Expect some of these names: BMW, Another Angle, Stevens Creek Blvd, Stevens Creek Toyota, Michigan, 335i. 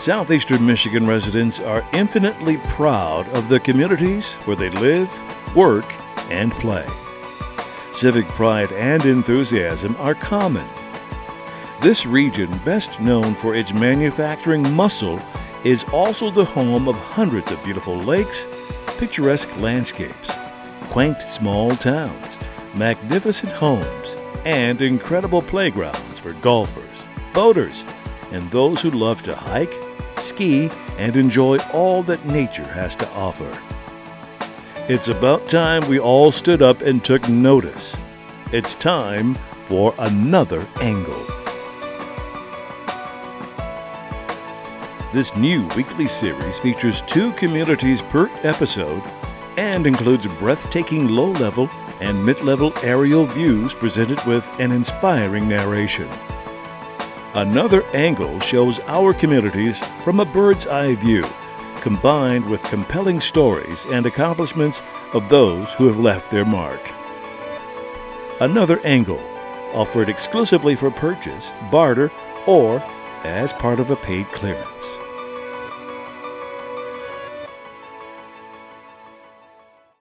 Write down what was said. Southeastern Michigan residents are infinitely proud of the communities where they live, work, and play. Civic pride and enthusiasm are common. This region, best known for its manufacturing muscle, is also the home of hundreds of beautiful lakes, picturesque landscapes, quaint small towns, magnificent homes, and incredible playgrounds for golfers, boaters, and those who love to hike, ski, and enjoy all that nature has to offer. It's about time we all stood up and took notice. It's time for Another Angle. This new weekly series features 2 communities per episode and includes breathtaking low-level and mid-level aerial views presented with an inspiring narration. Another Angle shows our communities from a bird's-eye view, combined with compelling stories and accomplishments of those who have left their mark. Another Angle, offered exclusively for purchase, barter, or as part of a paid clearance.